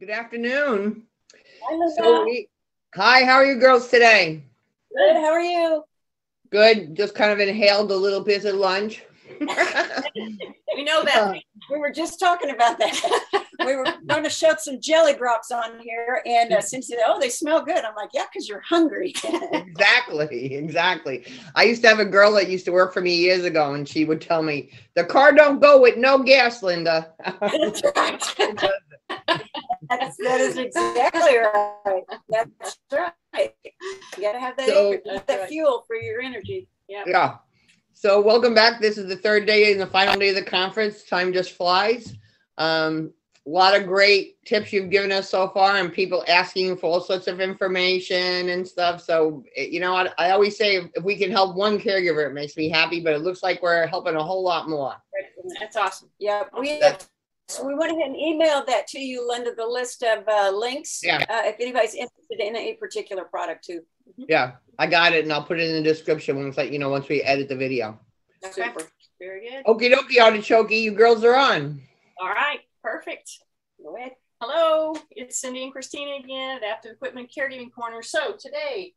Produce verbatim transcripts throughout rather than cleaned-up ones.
Good afternoon. Hi, so we, hi, how are you girls today? Good, how are you? Good, just kind of inhaled a little bit at lunch. We know that. Uh, we were just talking about that. We were going to shove some jelly drops on here, and uh, Cindy said, oh, they smell good. I'm like, yeah, because you're hungry. Exactly, exactly. I used to have a girl that used to work for me years ago, and she would tell me, the car don't go with no gas, Linda. That's right. That's, that is exactly right. That's right. You got to have that, so, energy, that right. fuel for your energy. Yeah. Yeah. So welcome back. This is the third day and the final day of the conference. Time just flies. Um, a lot of great tips you've given us so far, and people asking for all sorts of information and stuff. So, you know, I, I always say if we can help one caregiver, it makes me happy, but it looks like we're helping a whole lot more. That's awesome. Yeah. We That's So we went ahead and emailed that to you, Linda, the list of uh, links, yeah. uh, if anybody's interested in a particular product too. Mm-hmm. Yeah, I got it, and I'll put it in the description once, like, you know, once we edit the video. Okay. Super. Very good. Okie dokie, artichoke, you girls are on. All right, perfect. Go ahead. Hello, it's Cindy and Christina again, Adaptive Equipment Caregiving Corner. So today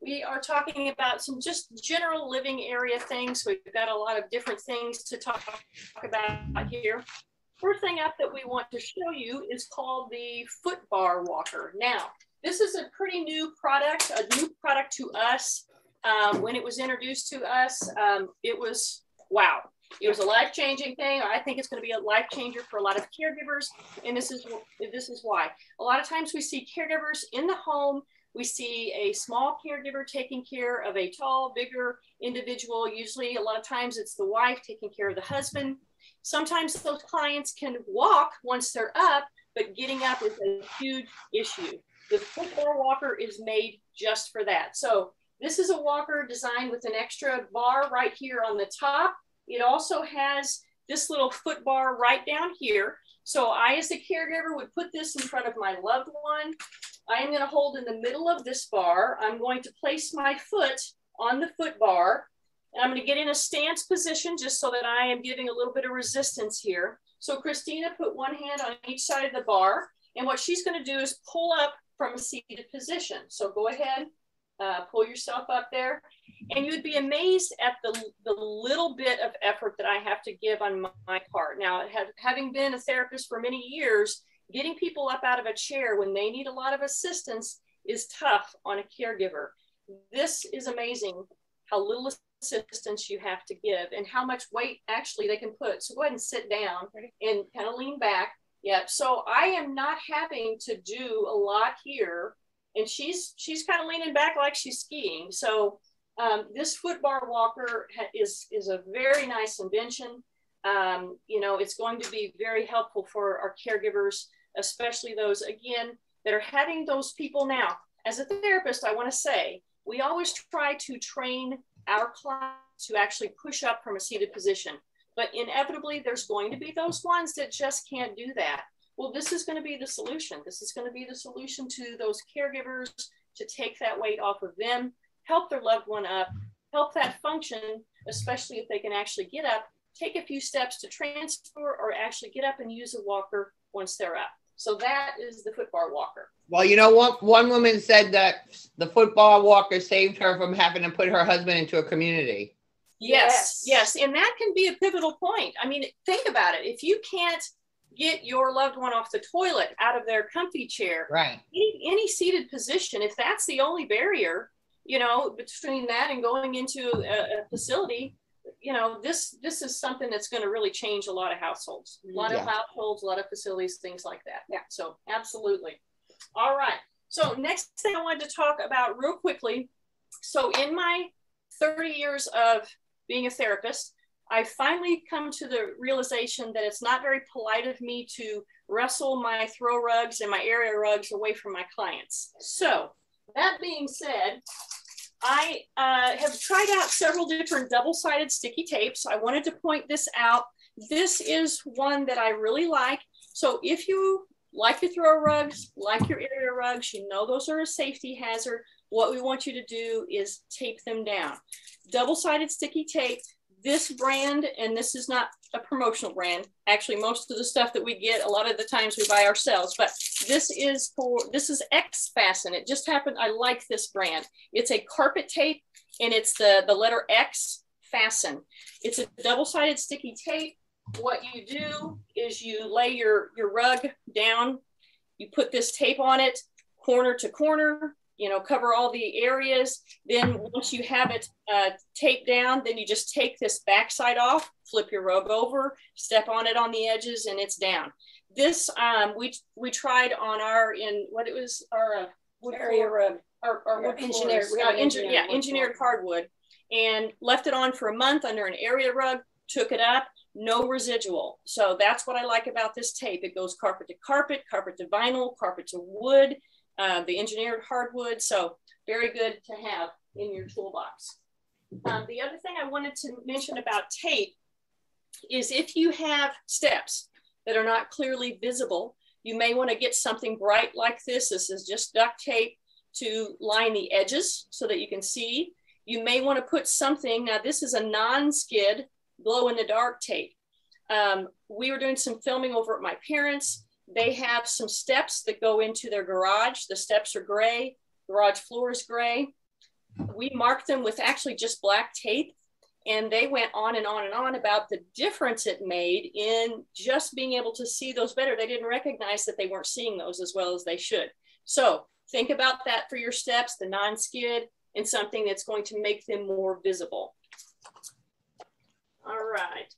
we are talking about some just general living area things. We've got a lot of different things to talk about here. First thing up that we want to show you is called the Footbar Walker. Now, this is a pretty new product, a new product to us. Um, when it was introduced to us, um, it was, wow. It was a life-changing thing. I think it's going to be a life changer for a lot of caregivers. And this is, this is why. A lot of times we see caregivers in the home. We see a small caregiver taking care of a tall, bigger individual. Usually a lot of times it's the wife taking care of the husband. Sometimes those clients can walk once they're up, but getting up is a huge issue. The Footbar Walker is made just for that. So this is a walker designed with an extra bar right here on the top. It also has this little foot bar right down here. So I, as a caregiver, would put this in front of my loved one. I am going to hold in the middle of this bar. I'm going to place my foot on the foot bar. And I'm going to get in a stance position just so that I am giving a little bit of resistance here. So Christina put one hand on each side of the bar. And what she's going to do is pull up from a seated position. So go ahead, uh, pull yourself up there. And you'd be amazed at the, the little bit of effort that I have to give on my, my part. Now, have, having been a therapist for many years, getting people up out of a chair when they need a lot of assistance is tough on a caregiver. This is amazing how little assistance you have to give and how much weight actually they can put. So go ahead and sit down and kind of lean back. Yep. So I am not having to do a lot here, and she's she's kind of leaning back like she's skiing. So um, this Footbar Walker is is a very nice invention. Um, you know, it's going to be very helpful for our caregivers, especially those again that are having those people now. As a therapist, I want to say we always try to train our clients to actually push up from a seated position. But inevitably, there's going to be those ones that just can't do that. Well, this is going to be the solution. This is going to be the solution to those caregivers to take that weight off of them, help their loved one up, help that function, especially if they can actually get up, take a few steps to transfer, or actually get up and use a walker once they're up. So that is the Footbar Walker. Well, you know what? One woman said that the Footbar Walker saved her from having to put her husband into a community. Yes, yes. And that can be a pivotal point. I mean, think about it. If you can't get your loved one off the toilet, out of their comfy chair, right? Any, any seated position, if that's the only barrier, you know, between that and going into a, a facility, you know, this this is something that's going to really change a lot of households, a lot yeah. of households, a lot of facilities, things like that. Yeah. So absolutely. All right. So next thing I wanted to talk about real quickly. So in my thirty years of being a therapist, I finally come to the realization that it's not very polite of me to wrestle my throw rugs and my area rugs away from my clients. So that being said, I uh, have tried out several different double-sided sticky tapes. I wanted to point this out. This is one that I really like. So if you like your throw rugs, like your area rugs, you know those are a safety hazard. What we want you to do is tape them down. Double-sided sticky tape. this brand, and this is not a promotional brand. Actually, most of the stuff that we get, a lot of the times we buy ourselves, but this is for, this is X-Fasten. It just happened, I like this brand. It's a carpet tape, and it's the, the letter X Fasten. It's a double-sided sticky tape. What you do is you lay your, your rug down, you put this tape on it, corner to corner, you know, cover all the areas. Then once you have it uh, taped down, then you just take this backside off, flip your rug over, step on it on the edges, and it's down. This, um, we we tried on our, in what it was, our uh, wood area rug, our, our, our wood engineered, uh, engineered, yeah, engineered hardwood, and left it on for a month under an area rug, took it up, no residual. So that's what I like about this tape. It goes carpet to carpet, carpet to vinyl, carpet to wood, Uh, the engineered hardwood, so very good to have in your toolbox. Um, the other thing I wanted to mention about tape is if you have steps that are not clearly visible, you may want to get something bright like this. This is just duct tape to line the edges so that you can see. You may want to put something, now this is a non-skid glow-in-the-dark tape. Um, we were doing some filming over at my parents'. They have some steps that go into their garage. The steps are gray, garage floor is gray. We marked them with actually just black tape, and they went on and on and on about the difference it made in just being able to see those better. They didn't recognize that they weren't seeing those as well as they should. So think about that for your steps, the non-skid, and something that's going to make them more visible. All right.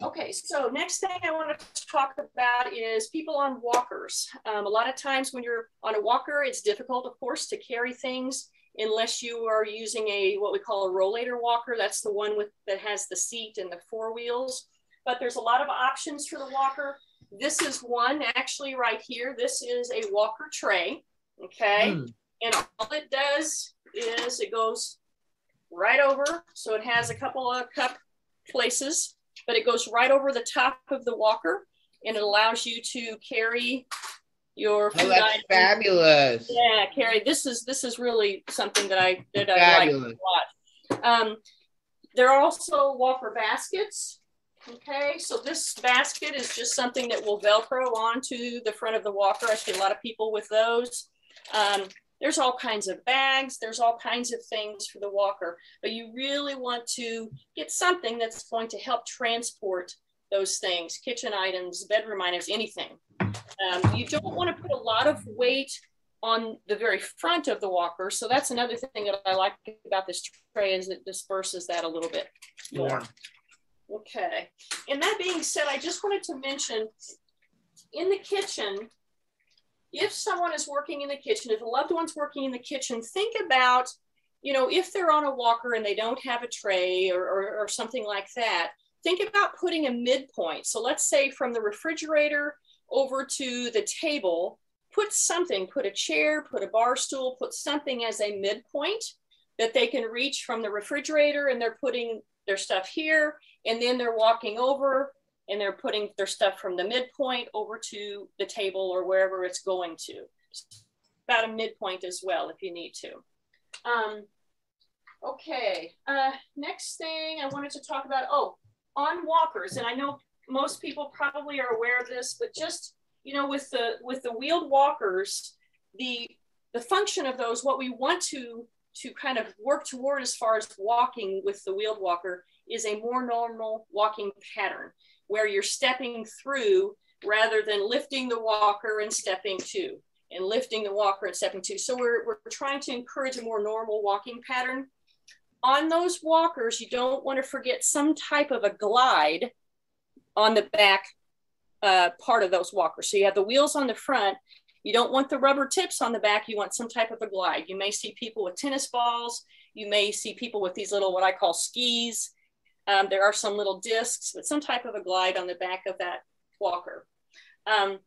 Okay, so next thing I want to talk about is people on walkers. Um, a lot of times when you're on a walker, it's difficult, of course, to carry things unless you are using a, what we call a rollator walker. That's the one with that has the seat and the four wheels. But there's a lot of options for the walker. This is one actually right here. This is a walker tray, okay? Mm. And all it does is it goes right over. So it has a couple of cup places, but it goes right over the top of the walker, and it allows you to carry your food. Oh, that's items. Fabulous. Yeah, carry. This is this is really something that I that fabulous. I like a lot. Um, there are also walker baskets. Okay, so this basket is just something that will Velcro onto the front of the walker. I see a lot of people with those. Um, there's all kinds of bags. There's all kinds of things for the walker, but you really want to get something that's going to help transport those things, kitchen items, bedroom items, anything. Um, you don't want to put a lot of weight on the very front of the walker. So that's another thing that I like about this tray, is it disperses that a little bit more. Yeah. Okay. And that being said, I just wanted to mention in the kitchen, if someone is working in the kitchen, if a loved one's working in the kitchen, think about, you know, if they're on a walker and they don't have a tray or, or, or something like that, think about putting a midpoint. So let's say from the refrigerator over to the table, put something, put a chair, put a bar stool, put something as a midpoint that they can reach from the refrigerator, and they're putting their stuff here, and then they're walking over, and they're putting their stuff from the midpoint over to the table or wherever it's going to. About a midpoint as well, if you need to. Um, okay, uh, next thing I wanted to talk about, oh, on walkers, and I know most people probably are aware of this, but just, you know, with the, with the wheeled walkers, the, the function of those, what we want to, to kind of work toward as far as walking with the wheeled walker is a more normal walking pattern, where you're stepping through rather than lifting the walker and stepping to, and lifting the walker and stepping to. So we're, we're trying to encourage a more normal walking pattern. On those walkers, you don't want to forget some type of a glide on the back uh, part of those walkers. So you have the wheels on the front. You don't want the rubber tips on the back. You want some type of a glide. You may see people with tennis balls. You may see people with these little, what I call skis. Um, there are some little discs, but some type of a glide on the back of that walker. Um,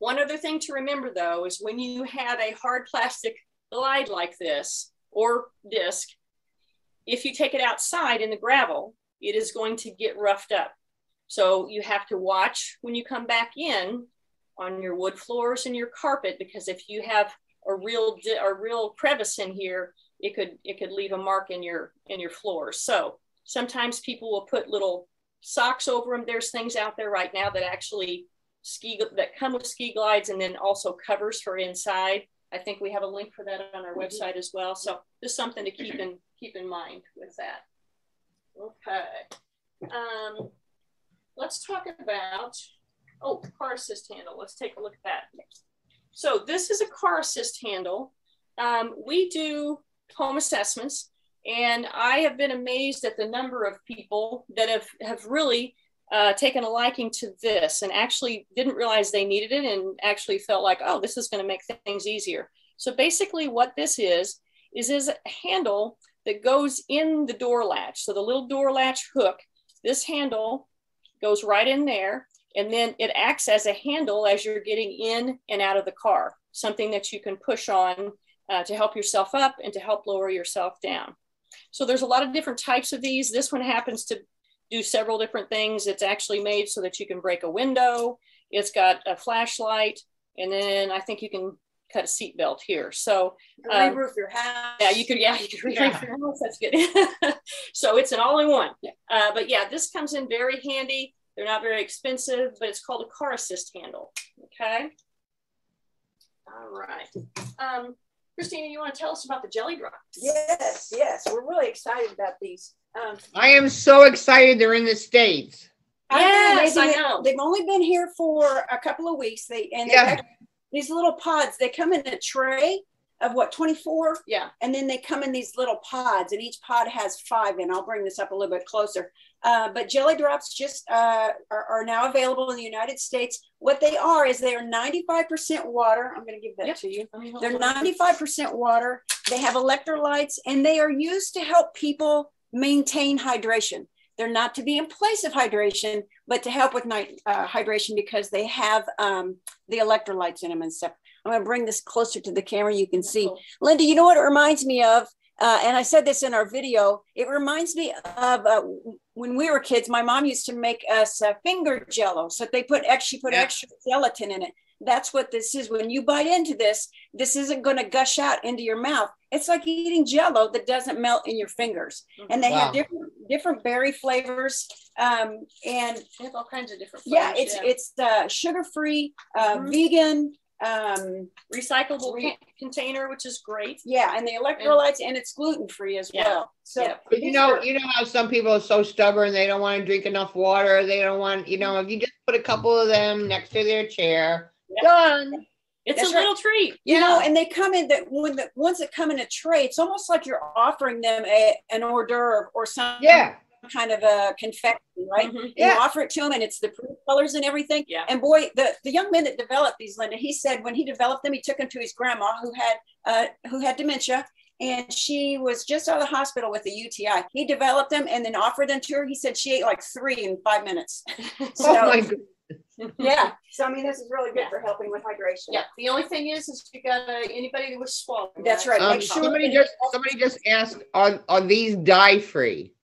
one other thing to remember, though, is when you have a hard plastic glide like this or disc, if you take it outside in the gravel, it is going to get roughed up. So you have to watch when you come back in on your wood floors and your carpet, because if you have a real, a real crevice in here, it could it could leave a mark in your in your floor. So sometimes people will put little socks over them. There's things out there right now that actually ski that come with ski glides, and then also covers for inside. I think we have a link for that on our website as well. So just something to keep in keep in mind with that. Okay, um, let's talk about oh car assist handle. Let's take a look at that. So this is a car assist handle. Um, we do home assessments, and I have been amazed at the number of people that have, have really uh, taken a liking to this and actually didn't realize they needed it, and actually felt like, oh, this is going to make things easier. So basically what this is, is, is a handle that goes in the door latch. So the little door latch hook, this handle goes right in there, and then it acts as a handle as you're getting in and out of the car, something that you can push on Uh, to help yourself up and to help lower yourself down. So there's a lot of different types of these. This one happens to do several different things. It's actually made so that you can break a window. It's got a flashlight, and then I think you can cut a seat belt here. So um, re-roof your house. Yeah, you could. Yeah, you could re-roof yeah. your house. That's good. So it's an all-in-one. Uh, but yeah, this comes in very handy. They're not very expensive, but it's called a car assist handle. Okay. All right. Um, Christina, you want to tell us about the Jelly Drops? Yes, yes. We're really excited about these. Um, I am so excited they're in the States. Yes, I know. They've only been here for a couple of weeks. They and yeah. These little pods, they come in a tray of what, twenty-four? Yeah. And then they come in these little pods, and each pod has five, and I'll bring this up a little bit closer. Uh, but Jelly Drops just uh, are, are now available in the United States. What they are is they are ninety-five percent water. I'm going to give that yep. to you. They're ninety-five percent water. They have electrolytes, and they are used to help people maintain hydration. They're not to be in place of hydration, but to help with night, uh, hydration, because they have um, the electrolytes in them and stuff. I'm going to bring this closer to the camera. You can see. Cool. Linda, you know what it reminds me of? Uh, and I said this in our video, it reminds me of uh, when we were kids, my mom used to make us uh, finger jello. So they put extra, put yeah. extra gelatin in it. That's what this is. When you bite into this, this isn't going to gush out into your mouth. It's like eating jello that doesn't melt in your fingers. Mm-hmm. And they wow. have different, different berry flavors. Um, and they have all kinds of different flavors. Yeah, it's, yeah. it's uh, sugar-free, uh, mm-hmm. vegan, um recyclable re container, which is great. Yeah, and the electrolytes, and, and it's gluten-free as yeah. well. So yeah. but you know, you know how some people are so stubborn, they don't want to drink enough water, they don't want, you know, if you just put a couple of them next to their chair, yeah. done. It's That's a right. little treat. You yeah. know, and they come in that when the ones that come in a tray, it's almost like you're offering them a an hors d'oeuvre or something. Yeah. kind of a confection, right? Mm-hmm. yeah. You offer it to him, and it's the pretty colors and everything. Yeah. And boy, the, the young man that developed these, Linda, he said when he developed them, he took them to his grandma who had uh, who had dementia, and she was just out of the hospital with a U T I. He developed them and then offered them to her. He said she ate like three in five minutes. So, oh my goodness. Yeah. So, I mean, this is really good yeah. for helping with hydration. Yeah. The only thing is, is you got anybody who was swallowing. That's right. Um, like, sure, somebody, just, somebody just asked, are, are these dye-free?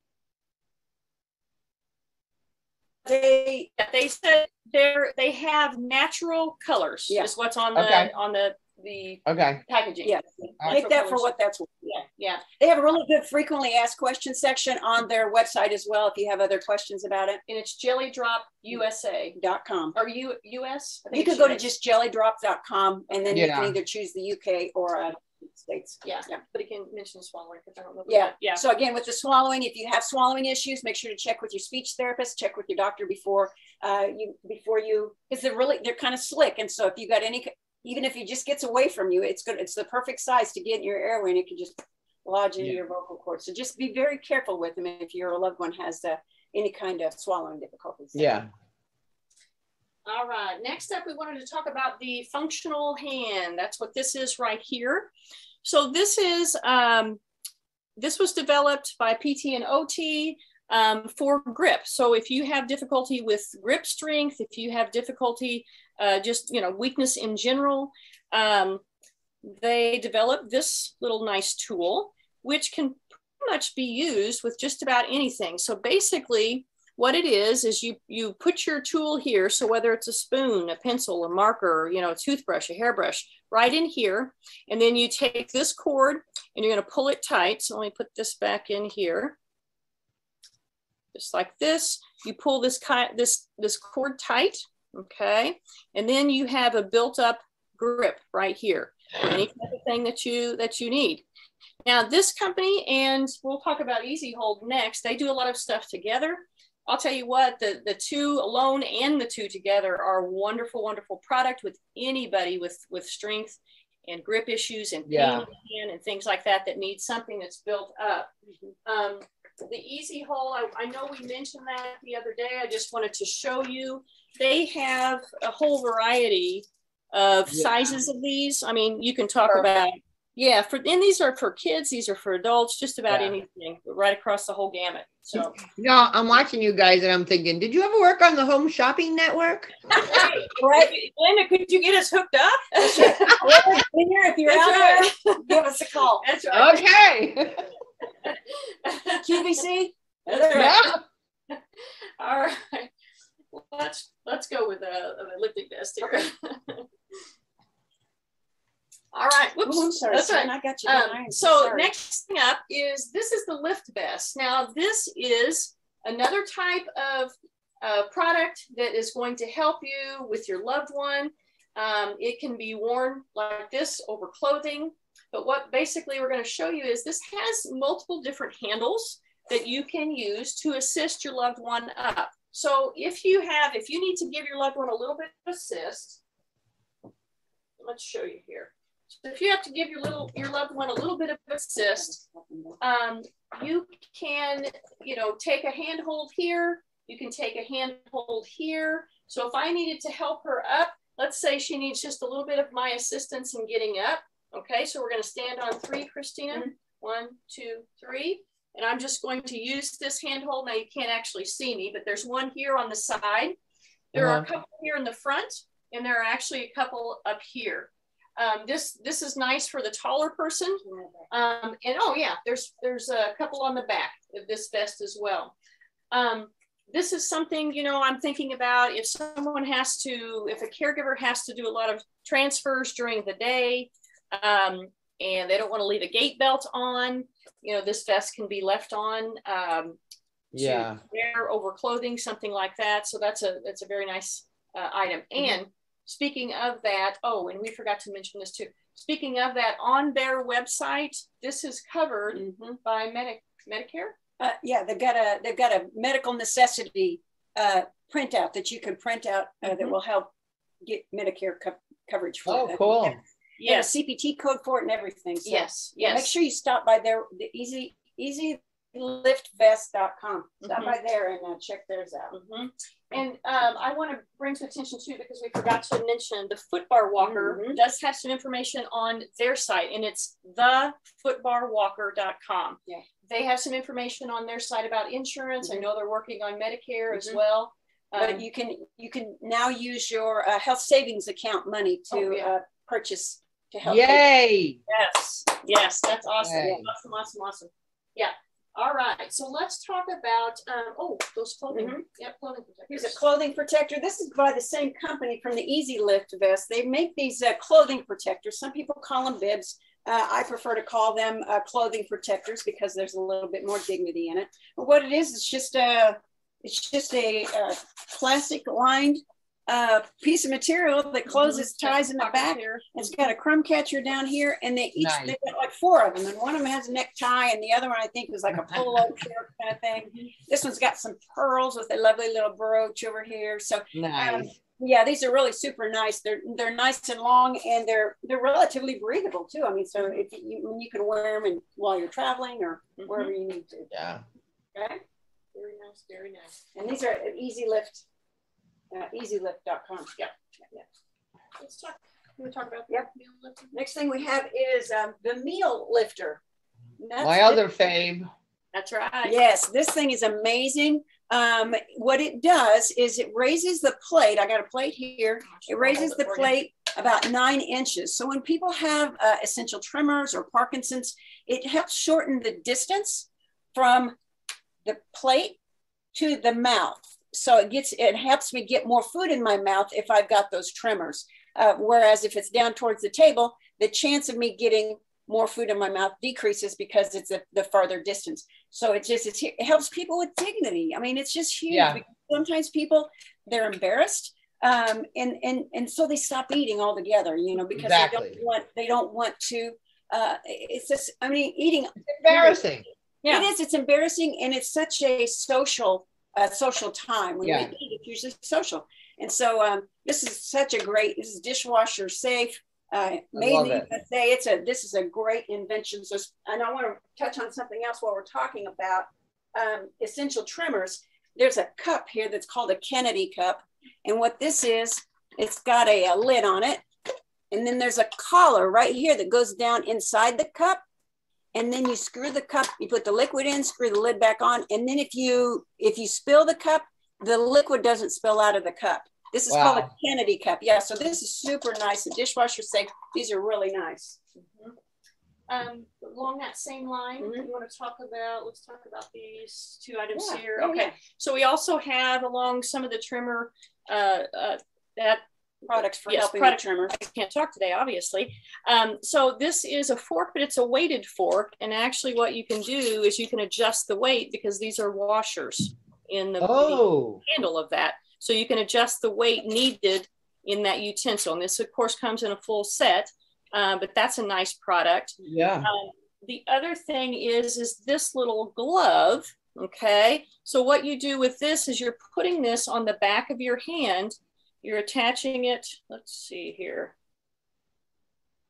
They they said they're they have natural colors. Yeah. Is what's on the okay. on the the okay. packaging. Yeah, right. Take that for what that's worth. Yeah, yeah. They have a really good frequently asked questions section on their website as well. If you have other questions about it, and it's jelly drop U S A dot com. Are you U S? You could go to just jelly drop dot com, and then yeah. you can either choose the U K or a. States. Yeah. yeah. But again, mention swallowing because I don't know. Yeah. That. Yeah. So again, with the swallowing, if you have swallowing issues, make sure to check with your speech therapist, check with your doctor before uh, you, before you, because they're really, they're kind of slick. And so if you got any, even if it just gets away from you, it's good. It's the perfect size to get in your airway, and it can just lodge into yeah. your vocal cords. So just be very careful with them if your loved one has uh, any kind of swallowing difficulties. Yeah. All right, next up, we wanted to talk about the functional hand. That's what this is right here. So this is, um, this was developed by P T and O T um, for grip. So if you have difficulty with grip strength, if you have difficulty, uh, just, you know, weakness in general, um, they developed this little nice tool, which can pretty much be used with just about anything. So basically, what it is, is you, you put your tool here. So whether it's a spoon, a pencil, a marker, you know, a toothbrush, a hairbrush, right in here. And then you take this cord and you're going to pull it tight. So let me put this back in here. Just like this, you pull this, this, this cord tight, okay? And then you have a built up grip right here, any type of thing that you, that you need. Now this company, and we'll talk about Easy Hold next, they do a lot of stuff together. I'll tell you what, the, the two alone and the two together are wonderful, wonderful product with anybody with, with strength and grip issues and pain yeah. in the hand and things like that, that needs something that's built up. Um, The Easy Hold, I, I know we mentioned that the other day. I just wanted to show you. They have a whole variety of yeah. sizes of these. I mean, you can talk Perfect. about, yeah, for, and these are for kids, these are for adults, just about yeah. anything, right across the whole gamut. So, you know, I'm watching you guys and I'm thinking, did you ever work on the Home Shopping Network? Right. Linda, could you get us hooked up? If you're out there, give us a call. That's right. Okay. Q V C? That's right. Yeah. All right. Well, let's let's go with a, a lifting vest here. All right. Whoops. Ooh, I'm sorry. That's right. I got you. Um, so sorry. Next thing up is this is the lift vest. Now this is another type of uh, product that is going to help you with your loved one. Um, it can be worn like this over clothing. But what basically we're going to show you is this has multiple different handles that you can use to assist your loved one up. So if you have, if you need to give your loved one a little bit of assist, let's show you here. So if you have to give your little, your loved one a little bit of assist, um, you can, you know, take a handhold here. You can take a handhold here. So if I needed to help her up, let's say she needs just a little bit of my assistance in getting up. Okay, so we're going to stand on three, Christina. One, two, three. And I'm just going to use this handhold. Now you can't actually see me, but there's one here on the side. There uh-huh. are a couple here in the front, and there are actually a couple up here. Um, this this is nice for the taller person. Um, and oh yeah, there's there's a couple on the back of this vest as well. Um, this is something, you know, I'm thinking about if someone has to, if a caregiver has to do a lot of transfers during the day, Um, and they don't want to leave a gate belt on, you know, this vest can be left on, um, yeah, to wear over clothing, something like that. So that's a, that's a very nice uh, item. And mm-hmm. speaking of that, oh, and we forgot to mention this too. Speaking of that, on their website, this is covered mm-hmm. by Medi- Medicare. Uh, yeah, they've got a, they've got a medical necessity uh, printout that you can print out uh, mm-hmm. that will help get Medicare co- coverage for. Oh, them. Cool. Yeah. Yes, C P T code for it and everything. So yes, yes. Make sure you stop by there, the easy, easy lift vest dot com. Stop mm-hmm. by there and uh, check theirs out. Mm-hmm. And um, I want to bring to attention too, because we forgot to mention the Footbar Walker mm-hmm. does have some information on their site, and it's the Footbar Walker dot com. Yeah. They have some information on their site about insurance. Mm-hmm. I know they're working on Medicare mm-hmm. as well. But um, you can you can now use your uh, health savings account money to oh, yeah. uh, purchase to help. Yay! You. Yes, yes, that's awesome. Yay. Awesome, awesome, awesome. Yeah. All right. So let's talk about um, oh, those clothing. Mm-hmm. Yeah, clothing protectors. Here's a clothing protector. This is by the same company from the Easy Lift Vest. They make these uh, clothing protectors. Some people call them bibs. Uh, I prefer to call them uh, clothing protectors because there's a little bit more dignity in it. But what it is, it's just a it's just a uh, plastic lined a uh, piece of material that closes mm-hmm. ties in the back. It's got a crumb catcher down here, and they each nice. They've got like four of them, and one of them has a necktie, and the other one I think was like a polo shirt kind of thing. Mm-hmm. This one's got some pearls with a lovely little brooch over here. So nice. um, yeah, these are really super nice. They're they're nice and long, and they're they're relatively breathable too. I mean, so if you you can wear them and while you're traveling or mm-hmm. wherever you need to. Yeah. Okay. Very nice. Very nice. And these are Easy Lift. Uh, easy lift dot com. Yeah. yeah. Let's talk. Can we talk about the yep. meal lifter? Next thing we have is um, the Meal Lifter. That's my other fave. That's right. Yes, this thing is amazing. Um, what it does is it raises the plate. I got a plate here. It raises the plate about nine inches. So when people have uh, essential tremors or Parkinson's, it helps shorten the distance from the plate to the mouth. So it gets, it helps me get more food in my mouth if I've got those tremors. Uh, whereas if it's down towards the table, the chance of me getting more food in my mouth decreases because it's a, the farther distance. So it just, it's, it helps people with dignity. I mean, it's just huge. Yeah. Sometimes people, they're embarrassed. Um, and, and, and so they stop eating altogether, you know, because exactly. they don't want, they don't want to, uh, it's just, I mean, eating. It's embarrassing. Yeah. It is. It's embarrassing. And it's such a social, uh, social time when yeah. we eat, it's usually social. And so, um, this is such a great, this is dishwasher safe. Uh, made in the U S A. It's a, this is a great invention. So, and I want to touch on something else while we're talking about um, essential trimmers. There's a cup here that's called a Kennedy cup. And what this is, it's got a, a lid on it. And then there's a collar right here that goes down inside the cup. And then you screw the cup, you put the liquid in, screw the lid back on. And then if you, if you spill the cup, the liquid doesn't spill out of the cup. This is wow. called a Kennedy cup. Yeah, so this is super nice. The dishwasher's safe. These are really nice. Mm-hmm. um, along that same line, mm-hmm. we want to talk about, let's talk about these two items yeah. here. Okay, yeah. so we also have along some of the trimmer, uh, uh, that products for yes, helping product trimmer. I can't talk today, obviously. Um, so this is a fork, but it's a weighted fork. And actually what you can do is you can adjust the weight because these are washers in the oh. handle of that. So you can adjust the weight needed in that utensil. And this, of course, comes in a full set, uh, but that's a nice product. Yeah. Um, the other thing is, is this little glove, okay? So what you do with this is you're putting this on the back of your hand. You're attaching it, let's see here.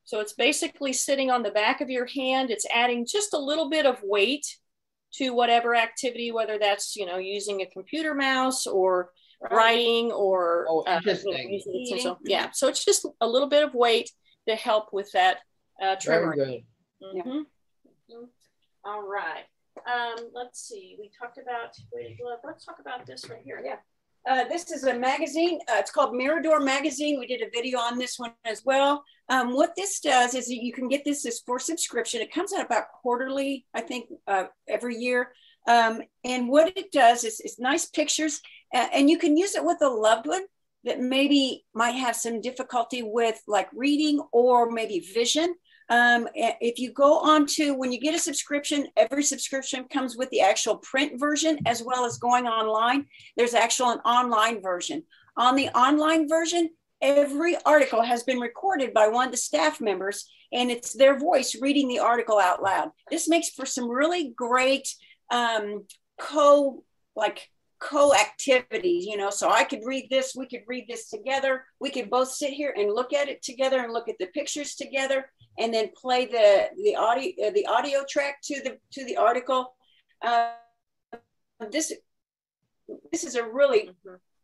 So it's basically sitting on the back of your hand. It's adding just a little bit of weight to whatever activity, whether that's, you know, using a computer mouse or writing or oh, uh, you know, yeah, so it's just a little bit of weight to help with that uh, trimmer. Mm-hmm. Yeah. Mm-hmm. All right. Um, let's see. We talked about weighted glove. Let's talk about this right here. Yeah. Uh, this is a magazine. Uh, it's called Mirador Magazine. We did a video on this one as well. Um, what this does is you can get this is for subscription. It comes out about quarterly, I think, uh, every year. Um, and what it does is it's nice pictures. Uh, and you can use it with a loved one that maybe might have some difficulty with like reading or maybe vision. Um, if you go on to, when you get a subscription, every subscription comes with the actual print version as well as going online. There's actual an online version. On the online version, every article has been recorded by one of the staff members and it's their voice reading the article out loud. This makes for some really great um, co, like, co-activities, you know, so I could read this, we could read this together, we could both sit here and look at it together and look at the pictures together and then play the the audio uh, the audio track to the to the article. Uh, this this is a really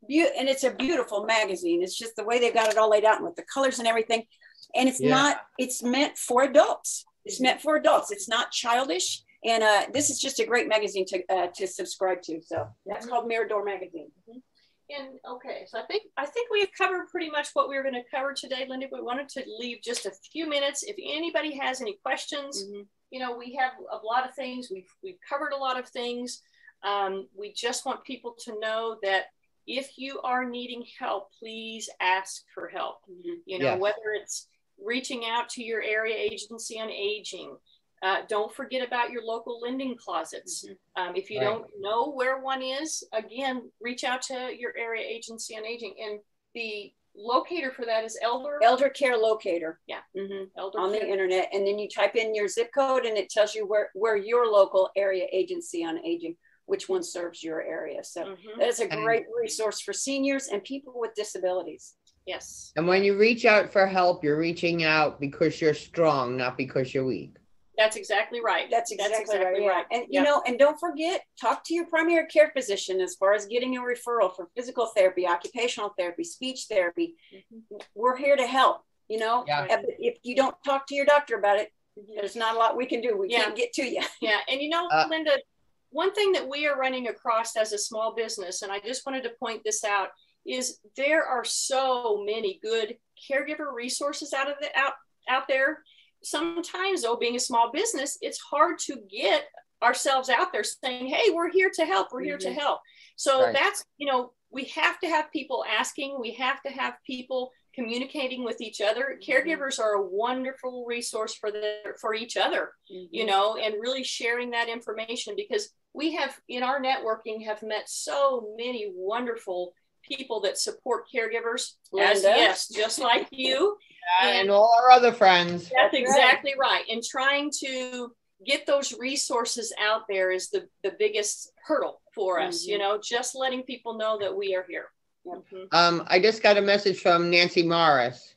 beautiful, and it's a beautiful magazine. It's just the way they've got it all laid out and with the colors and everything, and it's yeah. not it's meant for adults. It's meant for adults. It's not childish. And uh, this is just a great magazine to uh, to subscribe to. So that's mm-hmm. called Mirador Magazine. Mm-hmm. And okay, so I think I think we have covered pretty much what we were going to cover today, Linda. We wanted to leave just a few minutes. If anybody has any questions, mm-hmm. you know, we have a lot of things. We've we've covered a lot of things. Um, we just want people to know that if you are needing help, please ask for help. Mm-hmm. You know, yes. whether it's reaching out to your area agency on aging. Uh, don't forget about your local lending closets. Mm-hmm. um, if you right. don't know where one is, again, reach out to your area agency on aging. And the locator for that is Elder? Elder Care Locator. Yeah. Mm-hmm. Elder on Care. The internet. And then you type in your zip code and it tells you where, where your local area agency on aging, which one serves your area. So mm-hmm. that is a great resource for seniors and people with disabilities. Yes. And when you reach out for help, you're reaching out because you're strong, not because you're weak. That's exactly right. That's exactly, That's exactly right. Yeah. right. And, yeah. you know, and don't forget, talk to your primary care physician as far as getting a referral for physical therapy, occupational therapy, speech therapy. Mm-hmm. We're here to help, you know, yeah. if, if you don't talk to your doctor about it, there's not a lot we can do. We yeah. can't get to you. Yeah. And, you know, uh, Linda, one thing that we are running across as a small business, and I just wanted to point this out, is there are so many good caregiver resources out of the out, out there. Sometimes, though, being a small business, it's hard to get ourselves out there saying, hey, we're here to help. We're here mm-hmm. to help. So right. that's, you know, we have to have people asking. We have to have people communicating with each other. Caregivers are a wonderful resource for the, for each other, mm-hmm. you know, and really sharing that information, because we have in our networking have met so many wonderful people that support caregivers, as yes, just like you and, and all our other friends. That's exactly right. And trying to get those resources out there is the, the biggest hurdle for us, mm-hmm. you know, just letting people know that we are here. Mm-hmm. Um, I just got a message from Nancy Morris.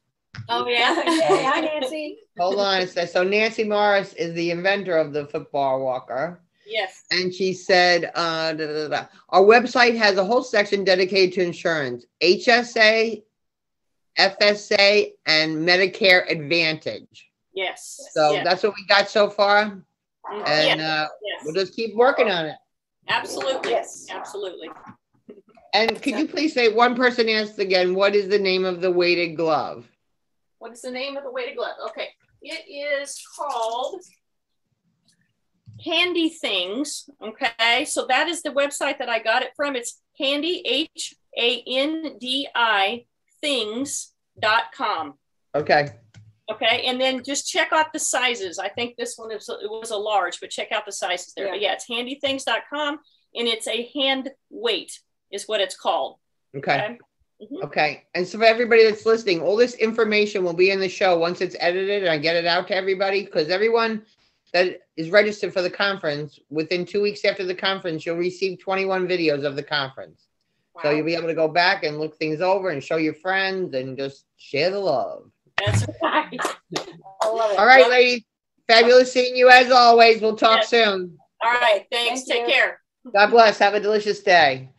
Oh, yeah. Hi, Nancy. Hold on a sec. So Nancy Morris is the inventor of the Footbar Walker. Yes. And she said, uh, da, da, da. Our website has a whole section dedicated to insurance, H S A, F S A, and Medicare Advantage. Yes. So yes. that's what we got so far. And yes. Uh, yes. we'll just keep working on it. Absolutely. Yes. Absolutely. And could you please say, one person asked again, what is the name of the weighted glove? What is the name of the weighted glove? Okay. It is called Handy Things. Okay. So that is the website that I got it from. It's handy, H A N D I, things dot com. Okay. Okay. And then just check out the sizes. I think this one is, it was a large, but check out the sizes there. Yeah. But yeah, it's handy things dot com, and it's a hand weight is what it's called. Okay. Okay. Mm-hmm. Okay. And so for everybody that's listening, all this information will be in the show once it's edited and I get it out to everybody, because everyone that is registered for the conference, within two weeks after the conference, you'll receive twenty-one videos of the conference. Wow. So you'll be able to go back and look things over and show your friends and just share the love. That's right. I love it. All right, ladies. Fabulous seeing you as always. We'll talk yes. soon. All right. Thanks. Thank Take you. care. God bless. Have a delicious day.